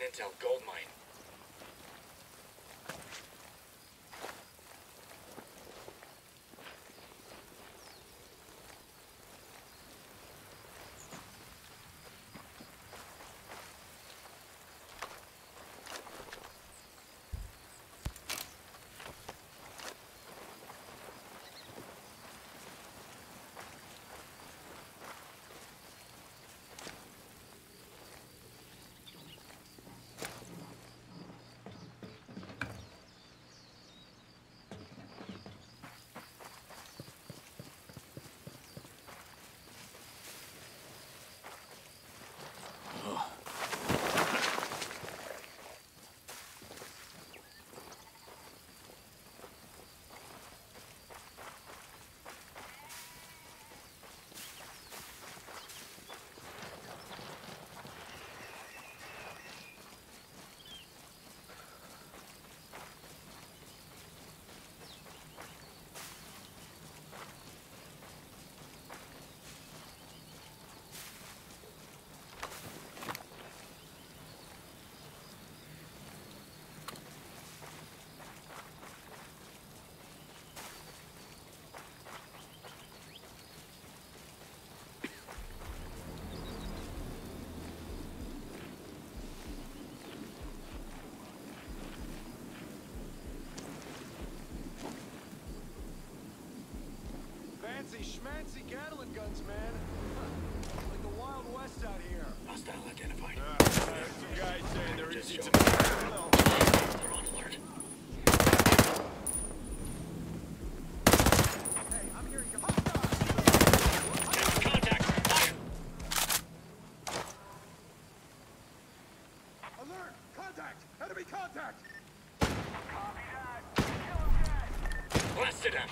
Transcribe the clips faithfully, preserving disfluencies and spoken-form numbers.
an intel gold mine. Schmancy Gatling guns, man. Like the Wild West out here. Hostile identified. Uh, uh, some guys saying they're easy to kill. They're on alert. Hey, I'm hearing you. Hostile! Contact! Fire! Alert! Contact! Enemy contact! Copy that! Kill him, guys! Blasted him!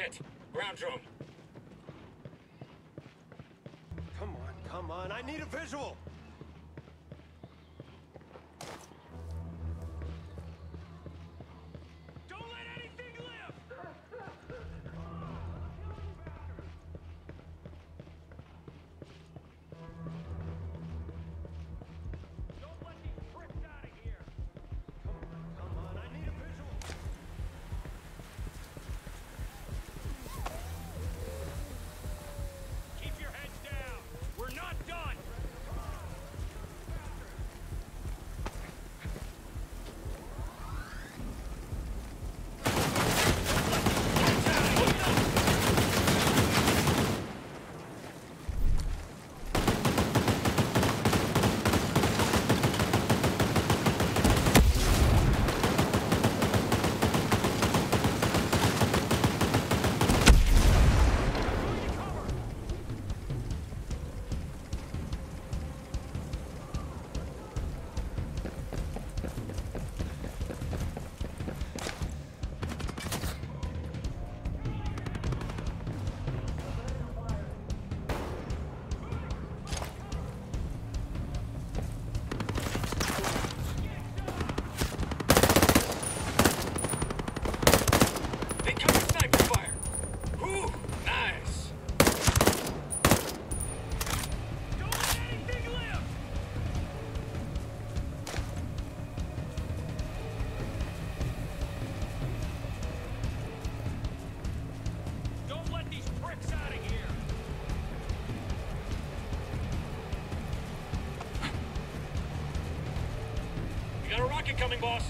jet. Ground drone. Come on, come on. I need a visual. Don't let anything live. Don't let these pricks out of here. Come on, come on. I need a visual. Keep your heads down. We're not done. Got a rocket coming, boss.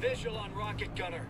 Visual on rocket gunner.